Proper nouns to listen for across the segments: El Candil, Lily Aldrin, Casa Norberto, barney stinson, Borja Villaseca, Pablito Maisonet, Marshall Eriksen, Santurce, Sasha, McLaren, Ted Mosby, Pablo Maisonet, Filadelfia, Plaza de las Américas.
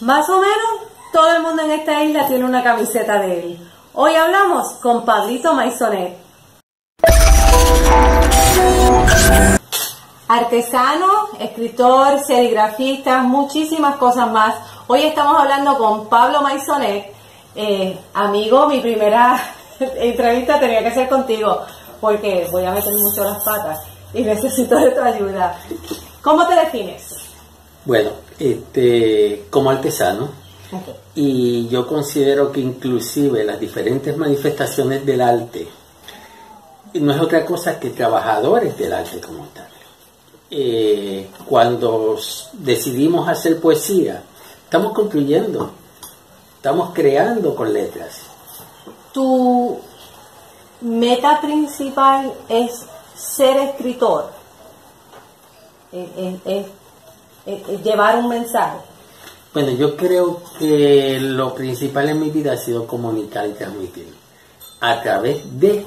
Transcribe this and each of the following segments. Más o menos todo el mundo en esta isla tiene una camiseta de él. Hoy hablamos con Pablito Maisonet, artesano, escritor, serigrafista, muchísimas cosas más. Hoy estamos hablando con Pablo Maisonet. Amigo, mi primera entrevista tenía que ser contigo porque voy a meter mucho las patas y necesito de tu ayuda. ¿Cómo te defines? Bueno, como artesano, okay. Y yo considero que inclusive las diferentes manifestaciones del arte no es otra cosa que trabajadores del arte como tal. Cuando decidimos hacer poesía, estamos construyendo, estamos creando con letras. ¿Tu meta principal es ser escritor? ¿Es llevar un mensaje? Bueno, yo creo que lo principal en mi vida ha sido comunicar y transmitir a través de,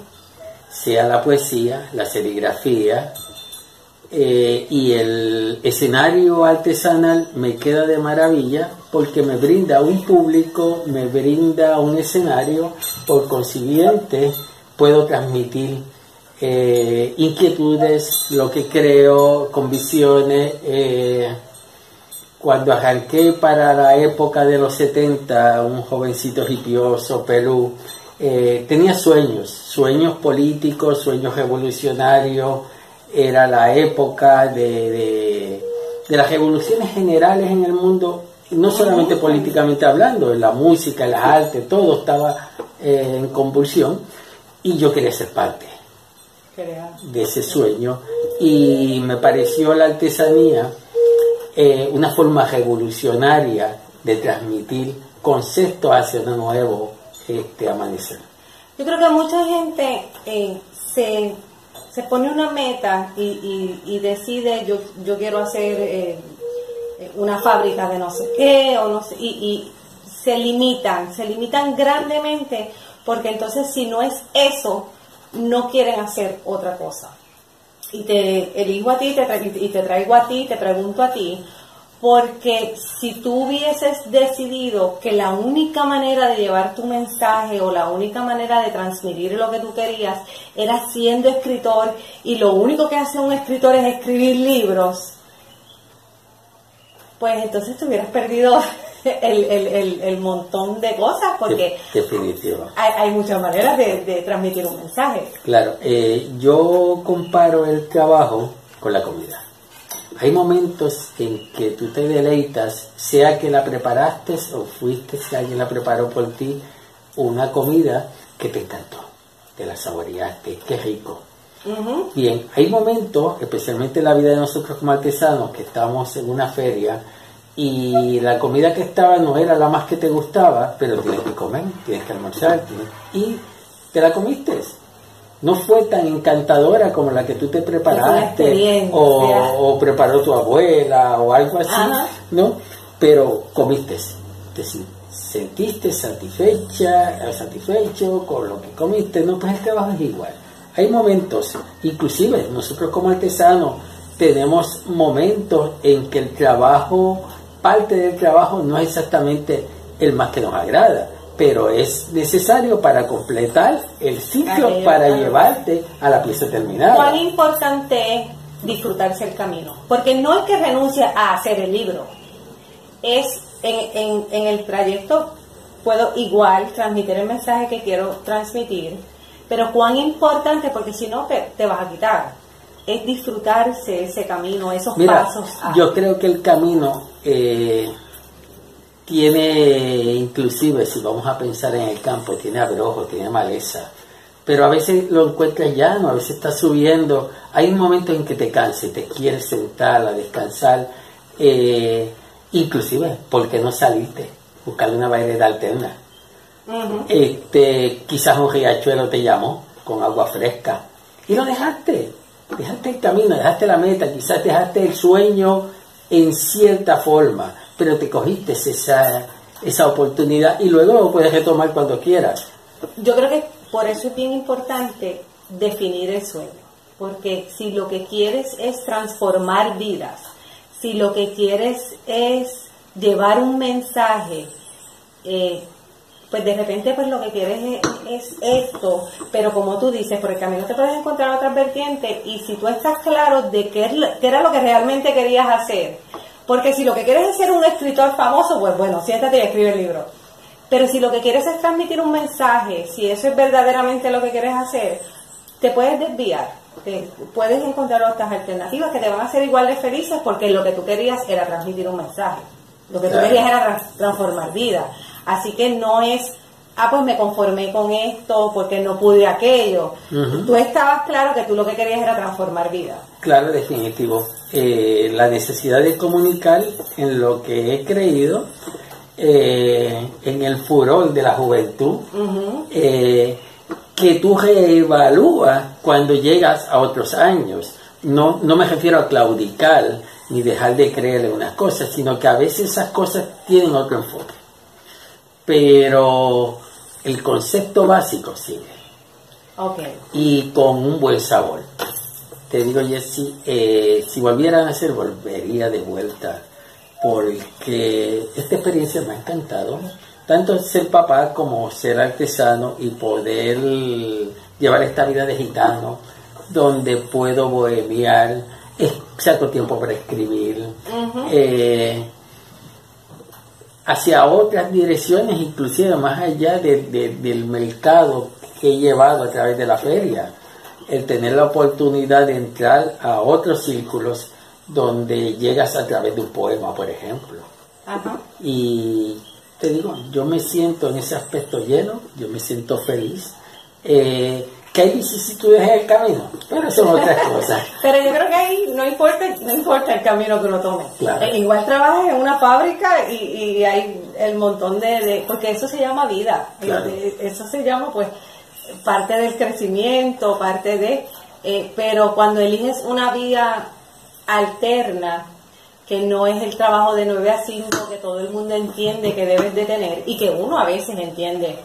sea la poesía, la serigrafía, y el escenario artesanal me queda de maravilla porque me brinda un público, me brinda un escenario, por consiguiente puedo transmitir inquietudes, lo que creo, con visiones. Cuando arranqué para la época de los 70, un jovencito hipioso, Perú, tenía sueños políticos, sueños revolucionarios. Era la época de las revoluciones generales en el mundo, no solamente políticamente hablando, en la música, en las artes, todo estaba en convulsión, y yo quería ser parte de ese sueño, y me pareció la artesanía una forma revolucionaria de transmitir conceptos hacia un nuevo amanecer. Yo creo que mucha gente se pone una meta y decide, yo quiero hacer una fábrica de no sé qué, o no sé, y se limitan grandemente, porque entonces si no es eso, no quieren hacer otra cosa. Y te elijo a ti, te traigo a ti, te pregunto a ti, porque si tú hubieses decidido que la única manera de llevar tu mensaje o la única manera de transmitir lo que tú querías era siendo escritor, y lo único que hace un escritor es escribir libros, pues entonces te hubieras perdido el montón de cosas, porque hay muchas maneras de transmitir un mensaje. Claro, yo comparo el trabajo con la comida. Hay momentos en que tú te deleitas, sea que la preparaste o fuiste, si alguien la preparó por ti, una comida que te encantó, te la saboreaste, qué rico. Bien, hay momentos, especialmente en la vida de nosotros como artesanos, que estamos en una feria y la comida que estaba no era la más que te gustaba, pero tienes que comer, tienes que almorzar, y te la comiste. No fue tan encantadora como la que tú te preparaste o preparó tu abuela o algo así, ¿no? Pero comiste, te sentiste satisfecho con lo que comiste, ¿no? Pues el trabajo es igual. Hay momentos, inclusive nosotros como artesanos tenemos momentos en que el trabajo, parte del trabajo no es exactamente el más que nos agrada, pero es necesario para completar el ciclo, para llevarte a la pieza terminada. ¿Cuán importante es disfrutarse el camino? Porque no es que renuncie a hacer el libro, es en el trayecto puedo igual transmitir el mensaje que quiero transmitir, pero cuán importante, porque si no te vas a quitar, es disfrutarse ese camino, esos pasos. Yo creo que el camino... tiene, inclusive, si vamos a pensar en el campo, tiene abrojo, tiene maleza, pero a veces lo encuentras llano, a veces estás subiendo, hay un momento en que te canses, te quieres sentar a descansar, inclusive, ¿por qué no saliste? Buscar una variedad alterna. Quizás un riachuelo te llamó con agua fresca y lo dejaste el camino, dejaste la meta, quizás dejaste el sueño en cierta forma, pero te cogiste esa oportunidad y luego lo puedes retomar cuando quieras. Yo creo que por eso es bien importante definir el sueño, porque si lo que quieres es transformar vidas, si lo que quieres es llevar un mensaje, pues de repente pues lo que quieres es esto, pero como tú dices, por el camino te puedes encontrar otras vertientes, y si tú estás claro de qué era lo que realmente querías hacer, porque si lo que quieres es ser un escritor famoso, pues bueno, siéntate y escribe el libro, pero si lo que quieres es transmitir un mensaje, si eso es verdaderamente lo que quieres hacer, te puedes desviar, te puedes encontrar otras alternativas que te van a hacer igual de felices, porque lo que tú querías era transmitir un mensaje, lo que tú querías era transformar vidas. Así que no es, ah, pues me conformé con esto porque no pude aquello. Tú estabas claro que tú lo que querías era transformar vida. Claro, definitivo. La necesidad de comunicar en lo que he creído, en el furor de la juventud, que tú reevalúas cuando llegas a otros años. No me refiero a claudicar ni dejar de creer en unas cosas, sino que a veces esas cosas tienen otro enfoque. Pero el concepto básico sigue. Okay. Y con un buen sabor. Te digo, Jessy, si volvieran a hacer, volvería de vuelta, porque esta experiencia me ha encantado, tanto ser papá como ser artesano, y poder llevar esta vida de gitano, donde puedo bohemiar, saco tiempo para escribir, hacia otras direcciones, inclusive más allá del mercado que he llevado a través de la feria, el tener la oportunidad de entrar a otros círculos donde llegas a través de un poema, por ejemplo. Y te digo, yo me siento en ese aspecto lleno, yo me siento feliz. Que hay vicisitudes en el camino, pero son otras cosas. Pero yo creo que ahí no importa el camino que uno tome. Claro. Igual trabajas en una fábrica y hay el montón de porque eso se llama vida. Claro. Eso se llama pues parte del crecimiento, parte de... pero cuando eliges una vía alterna, que no es el trabajo de 9 a 5 que todo el mundo entiende que debes de tener, y que uno a veces entiende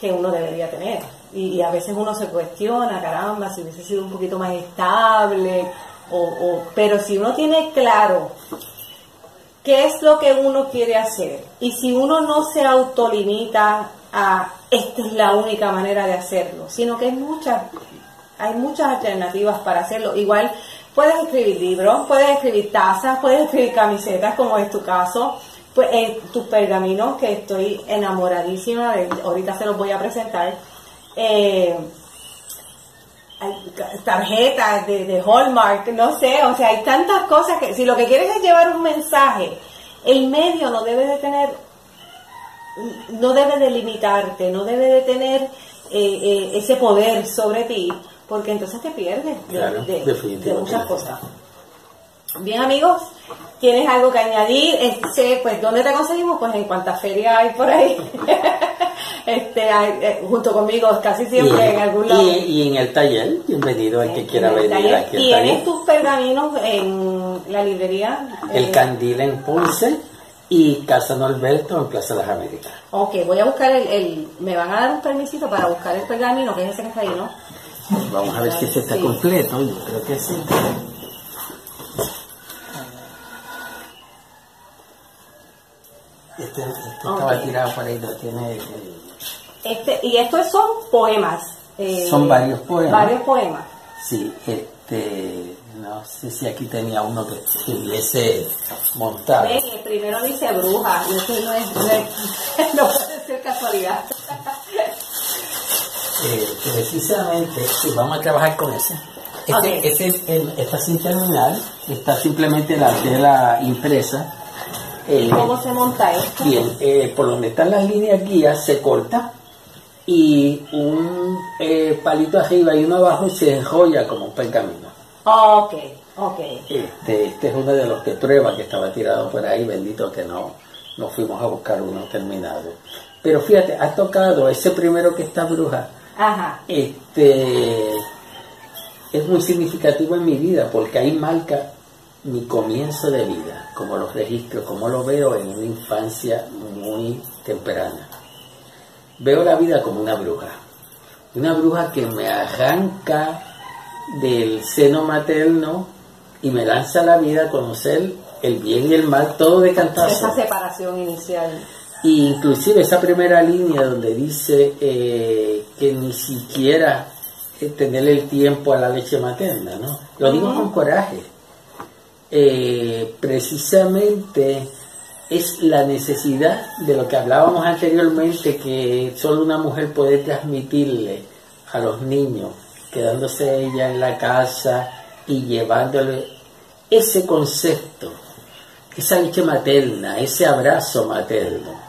que uno debería tener, y a veces uno se cuestiona, caramba, si hubiese sido un poquito más estable, pero si uno tiene claro qué es lo que uno quiere hacer, y si uno no se autolimita a esta es la única manera de hacerlo, sino que hay muchas alternativas para hacerlo. Igual puedes escribir libros, puedes escribir tazas, puedes escribir camisetas, como es tu caso. Pues tus pergaminos, que estoy enamoradísima de, ahorita se los voy a presentar, tarjetas de Hallmark, no sé, o sea, hay tantas cosas que si lo que quieres es llevar un mensaje, el medio no debe de limitarte, no debe de tener ese poder sobre ti, porque entonces te pierdes de muchas cosas. Bien, amigos, ¿tienes algo que añadir? Pues, ¿dónde te conseguimos? Pues en cuantas ferias hay por ahí. Junto conmigo casi siempre en algún lado. Y en el taller, bienvenido al que quiera venir aquí. Tienes tus pergaminos en la librería El Candil en Ponce y Casa Norberto en Plaza de las Américas. Ok, voy a buscar me van a dar un permisito para buscar el pergamino, que es ese que está ahí, ¿no? Vamos a ver si este está completo, yo creo que sí. Este estaba tirado por ahí, lo tiene. Y estos son poemas. Son varios poemas. Sí, no sé si aquí tenía uno que estuviese montado. Ven, el primero dice bruja, y esto no puede ser casualidad. Precisamente, vamos a trabajar con ese. Está sin terminar, está simplemente la tela impresa. ¿Cómo se monta esto? Bien, por donde están las líneas guías se corta, y un palito arriba y uno abajo se enrolla como un pergamino. Ok. Este es uno de los que prueba, que estaba tirado por ahí, bendito que no fuimos a buscar uno terminado. Pero fíjate, has tocado ese primero que está bruja. Ajá. Es muy significativo en mi vida, porque ahí marca mi comienzo de vida, como los registro, como lo veo en una infancia muy temprana. Veo la vida como una bruja que me arranca del seno materno y me lanza a la vida a conocer el bien y el mal, todo de cantazo. Esa separación inicial. Y inclusive esa primera línea donde dice que ni siquiera tener el tiempo a la leche materna, ¿no? Lo digo con coraje. Precisamente es la necesidad de lo que hablábamos anteriormente, que solo una mujer puede transmitirle a los niños, quedándose ella en la casa y llevándole ese concepto, esa leche materna, ese abrazo materno.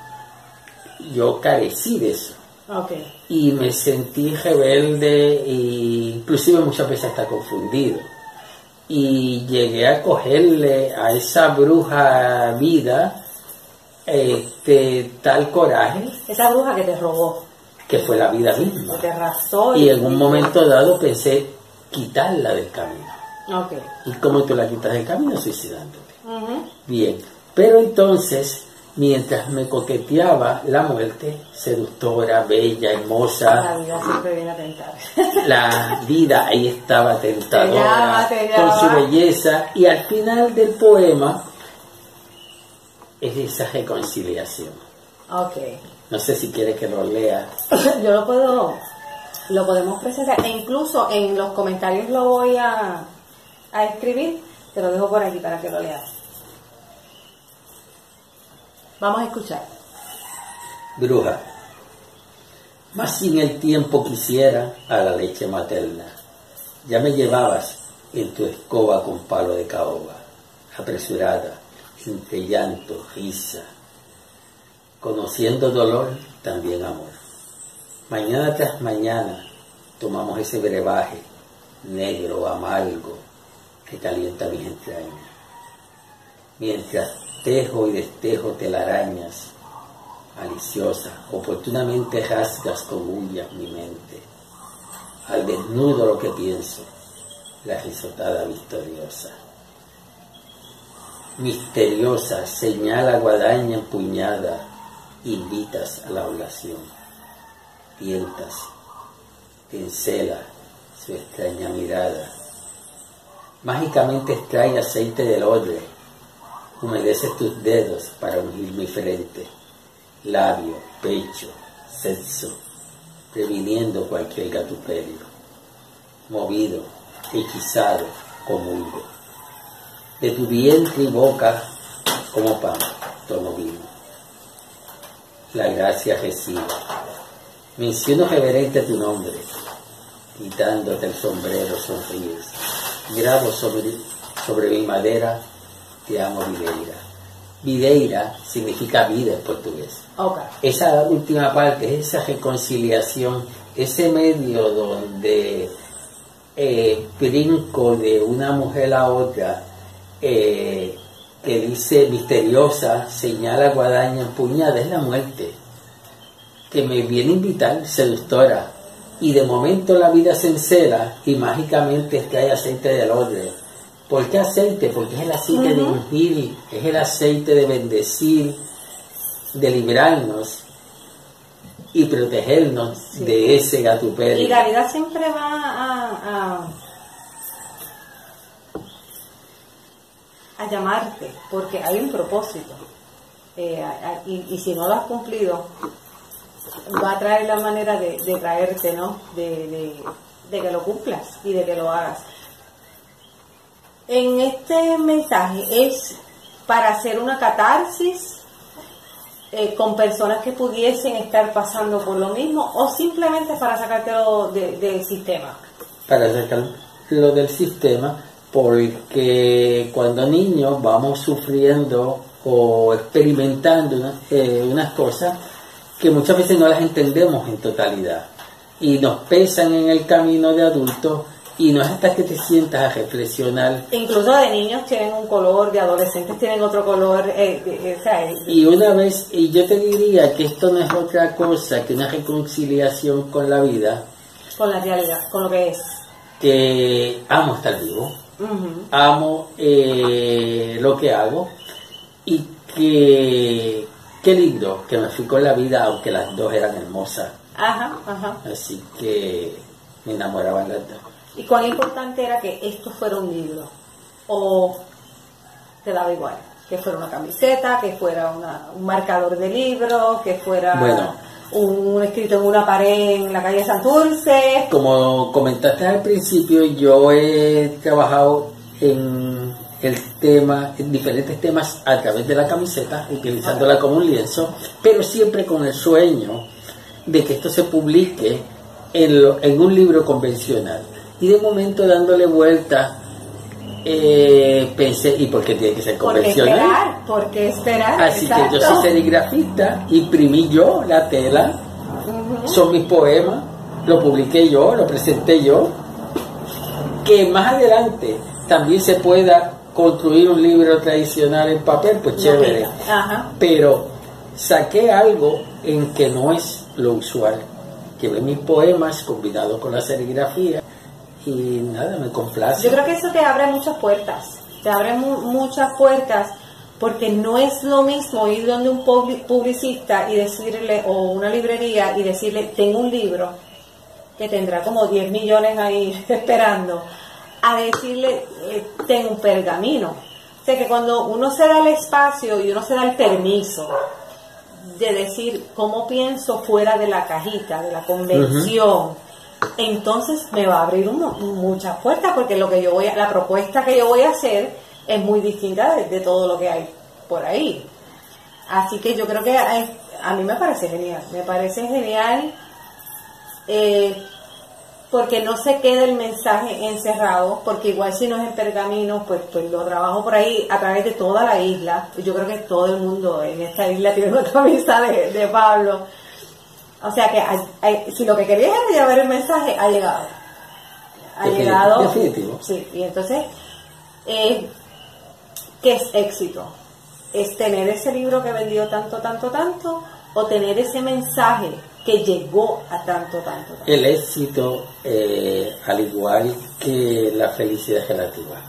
Yo carecí de eso. Okay. Y me sentí rebelde e inclusive muchas veces hasta confundido. Y llegué a cogerle a esa bruja vida tal coraje. Esa bruja que te robó. Que fue la vida misma. Que te arrasó. Y en un momento dado pensé quitarla del camino. Okay. ¿Y cómo tú la quitas del camino? Suicidándote. Bien. Pero entonces, mientras me coqueteaba la muerte, seductora, bella, hermosa. La vida siempre viene a tentar. La vida ahí estaba tentadora, te llama. Con su belleza. Y al final del poema es esa reconciliación. Ok. No sé si quieres que lo lea. Yo lo puedo, lo podemos presenciar. E incluso en los comentarios lo voy a escribir. Te lo dejo por aquí para que lo leas. Vamos a escuchar. Bruja, mas sin el tiempo quisiera a la leche materna. Ya me llevabas en tu escoba con palo de caoba, apresurada, entre llanto, risa, conociendo dolor, también amor. Mañana tras mañana tomamos ese brebaje negro, amargo, que calienta mis entrañas. Mientras tejo y destejo telarañas, maliciosa, oportunamente rasgas con huya mi mente, al desnudo lo que pienso, la risotada victoriosa. Misteriosa, señala guadaña empuñada, invitas a la oración, tientas, pincela su extraña mirada, mágicamente extrae aceite del odre, humedeces tus dedos para ungir mi frente, labio, pecho, sexo, previniendo cualquier gatuperio. Movido, hechizado, comulgo. De tu vientre y boca, como pan, tomo vino. La gracia recibo. Menciono reverente tu nombre, quitándote el sombrero sonríes. Grabo sobre mi madera, te amo, Videira. Videira significa vida en portugués. Okay. Esa última parte, esa reconciliación, ese medio donde brinco de una mujer a otra, que dice misteriosa, señala guadaña empuñada, es la muerte, que me viene a invitar, seductora, y de momento la vida se encela y mágicamente extrae aceite del odre. ¿Por qué aceite? Porque es el aceite de ungir, es el aceite de bendecir, de librarnos y protegernos de ese gatuperio. Y la vida siempre va a llamarte, porque hay un propósito. Y si no lo has cumplido, va a traer la manera de traerte, ¿no? De que lo cumplas y de que lo hagas. En este mensaje es para hacer una catarsis con personas que pudiesen estar pasando por lo mismo, o simplemente para sacártelo del sistema. Para sacarlo del sistema, porque cuando niños vamos sufriendo o experimentando unas cosas que muchas veces no las entendemos en totalidad y nos pesan en el camino de adultos. Y no es hasta que te sientas a reflexionar. Incluso de niños tienen un color, de adolescentes tienen otro color. Y una vez, y yo te diría que esto no es otra cosa que una reconciliación con la vida. Con la realidad, con lo que es. Que amo estar vivo, amo lo que hago, y que qué lindo que me fui con la vida, aunque las dos eran hermosas. Así que me enamoraban las dos. ¿Y cuán importante era que esto fuera un libro? O te daba igual. Que fuera una camiseta, que fuera un marcador de libros, que fuera... Bueno, un escrito en una pared en la calle Santurce. Como comentaste al principio, yo he trabajado en el tema, en diferentes temas a través de la camiseta, utilizándola como un lienzo, pero siempre con el sueño de que esto se publique en un libro convencional. Y de momento, dándole vueltas, pensé, ¿y por qué tiene que ser convencional? ¿Por qué esperar? Así exacto. Que yo soy serigrafista, imprimí yo la tela, son mis poemas, lo publiqué yo, lo presenté yo, que más adelante también se pueda construir un libro tradicional en papel, pues chévere, pero saqué algo en que no es lo usual, que ve mis poemas combinados con la serigrafía. Y nada, me complace. Yo creo que eso te abre muchas puertas. Te abre muchas puertas porque no es lo mismo ir donde un publicista y decirle, o una librería y decirle, tengo un libro que tendrá como 10 millones ahí esperando, a decirle, tengo un pergamino. O sea que cuando uno se da el espacio y uno se da el permiso de decir, ¿cómo pienso fuera de la cajita, de la convención? Entonces me va a abrir muchas puertas, porque lo que yo voy a, la propuesta que yo voy a hacer es muy distinta de todo lo que hay por ahí. Así que yo creo que a mí me parece genial, porque no se queda el mensaje encerrado, porque igual si no es en pergamino, pues lo trabajo por ahí a través de toda la isla. Yo creo que todo el mundo en esta isla tiene una camisa de Pablo. O sea que si lo que querías era llevar el mensaje, ha llegado. Definitivo. Sí, y entonces, ¿qué es éxito? ¿Es tener ese libro que vendió tanto? ¿O tener ese mensaje que llegó a tanto? El éxito, al igual que la felicidad relativa.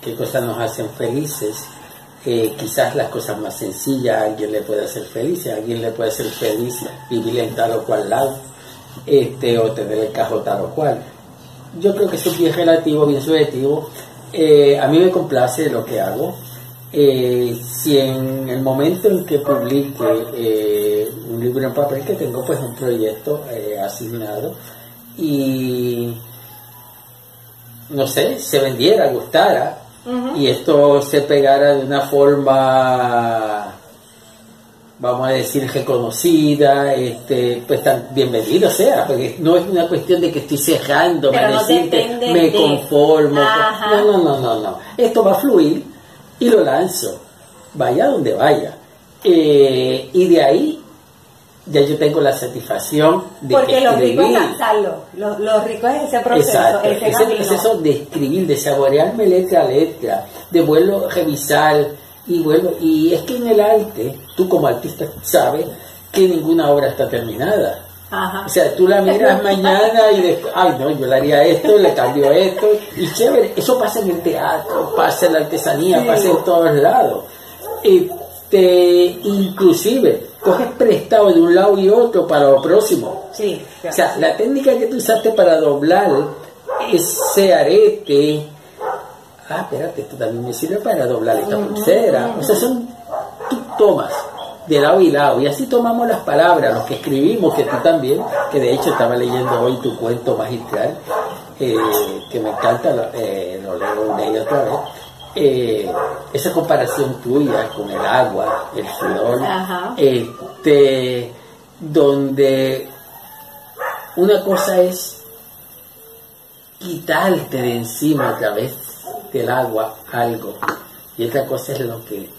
¿Qué cosas nos hacen felices? Quizás las cosas más sencillas a alguien le puede hacer feliz, vivir en tal o cual lado, o tener el cajón tal o cual. Yo creo que eso es bien relativo, bien subjetivo. A mí me complace lo que hago. Si en el momento en que publique un libro en papel, que tengo pues un proyecto asignado, y no sé, se vendiera, gustara, y esto se pegara de una forma, vamos a decir, reconocida, pues tan bienvenido sea, porque no es una cuestión de que estoy cerrando, me conformo. No. Esto va a fluir y lo lanzo, vaya donde vaya. Y de ahí ya yo tengo la satisfacción de porque lo rico es lanzarlo, lo rico es ese proceso. Exacto, ese proceso de escribir, de saborearme letra a letra, de vuelvo a revisar y vuelvo. Y es que en el arte, tú como artista sabes que ninguna obra está terminada. O sea, tú la miras mañana y después, ay no, yo le haría esto, le cambio esto, y chévere. Eso pasa en el teatro, pasa en la artesanía, pasa en todos lados. Inclusive coges prestado de un lado y otro para lo próximo. Claro. O sea, la técnica que tú usaste para doblar ese arete, espérate, esto también me sirve para doblar esta pulsera. O sea, tú tomas de lado y lado, y así tomamos las palabras, los que escribimos, que tú también, que de hecho estaba leyendo hoy tu cuento magistral, que me encanta, lo leo una y otra vez. Esa comparación tuya con el agua, el flor, donde una cosa es quitarte de encima a través del agua algo, y otra cosa es lo que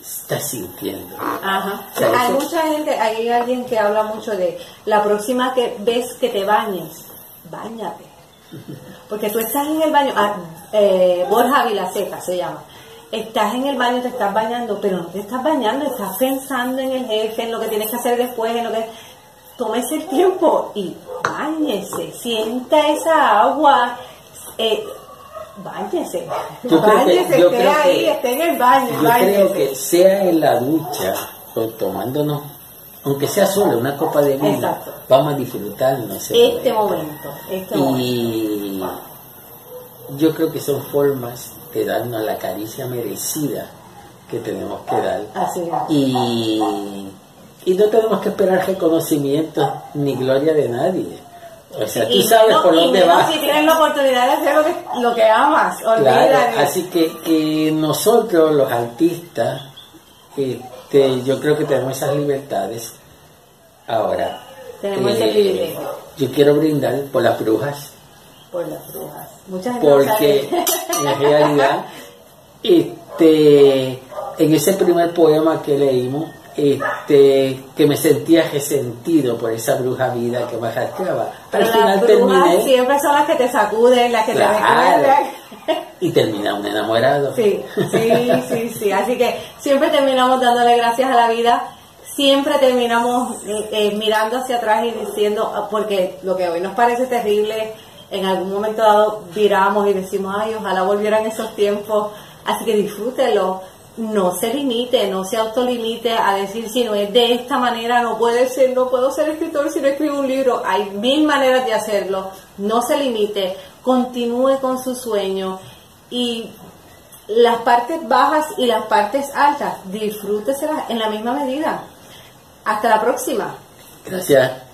estás sintiendo. Hay mucha gente, hay alguien que habla mucho de la próxima que ves que te bañes, báñate. Porque tú estás en el baño, Borja Villaseca se llama, estás en el baño, te estás bañando, pero no te estás bañando, estás pensando en el jefe, en lo que tienes que hacer después, en lo que... Tómese el tiempo y báñese, sienta esa agua, báñese, esté ahí, esté en el baño, yo creo que sea en la ducha o tomándonos, aunque sea solo una copa de vino, vamos a disfrutarnos este momento. Y yo creo que son formas que darnos la caricia merecida que tenemos que dar. Así es. Y no tenemos que esperar reconocimientos ni gloria de nadie. O sea, tú sabes por dónde vas. Si tienes la oportunidad de hacer lo que amas, olvídate. Claro, así que nosotros, los artistas, yo creo que tenemos esas libertades. Ahora, tenemos ese equilibrio. Yo quiero brindar por las brujas. Por las brujas. Muchas gracias. Porque en realidad, en ese primer poema que leímos, que me sentía resentido por esa bruja vida que me arrastraba. Pero al final terminé... siempre son las que te sacuden, las que te recuerdan. Y termina un enamorado. Sí, sí, sí, sí. Así que siempre terminamos dándole gracias a la vida. Siempre terminamos mirando hacia atrás y diciendo, porque lo que hoy nos parece terrible, en algún momento dado viramos y decimos, ay, ojalá volvieran esos tiempos. Así que disfrútelo. No se limite, no se autolimite a decir si no es de esta manera, no puede ser, no puedo ser escritor si no escribo un libro. Hay mil maneras de hacerlo. No se limite, continúe con su sueño. Y las partes bajas y las partes altas, disfrúteselas en la misma medida. Hasta la próxima. Gracias.